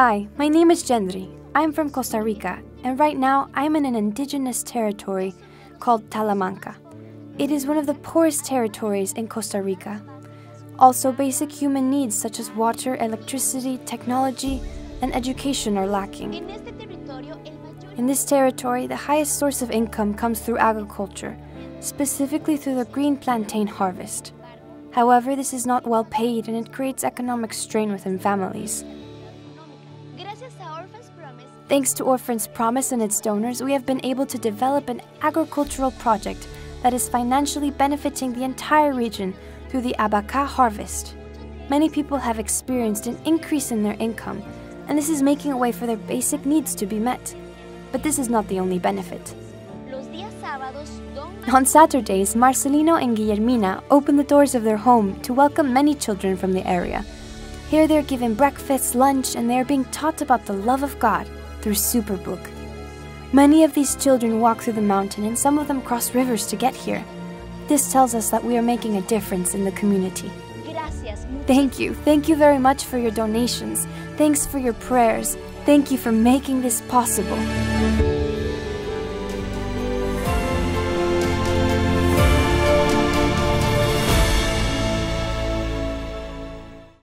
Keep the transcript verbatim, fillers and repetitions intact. Hi, my name is Jendry. I'm from Costa Rica, and right now I'm in an indigenous territory called Talamanca. It is one of the poorest territories in Costa Rica. Also, basic human needs such as water, electricity, technology, and education are lacking. In this territory, the highest source of income comes through agriculture, specifically through the green plantain harvest. However, this is not well paid and it creates economic strain within families. Thanks to Orphan's Promise and its donors, we have been able to develop an agricultural project that is financially benefiting the entire region through the abacá harvest. Many people have experienced an increase in their income, and this is making a way for their basic needs to be met. But this is not the only benefit. On Saturdays, Marcelino and Guillermina open the doors of their home to welcome many children from the area. Here they're given breakfast, lunch, and they are being taught about the love of God through Superbook. Many of these children walk through the mountain and some of them cross rivers to get here. This tells us that we are making a difference in the community. Thank you. Thank you very much for your donations. Thanks for your prayers. Thank you for making this possible.